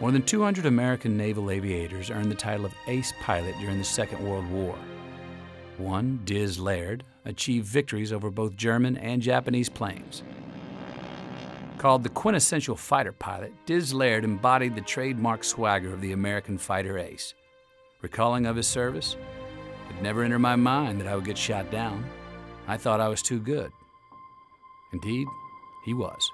More than 200 American naval aviators earned the title of ace pilot during the Second World War. One, Diz Laird, achieved victories over both German and Japanese planes. Called the quintessential fighter pilot, Diz Laird embodied the trademark swagger of the American fighter ace. Recalling of his service, "It never entered my mind that I would get shot down. I thought I was too good." Indeed, he was.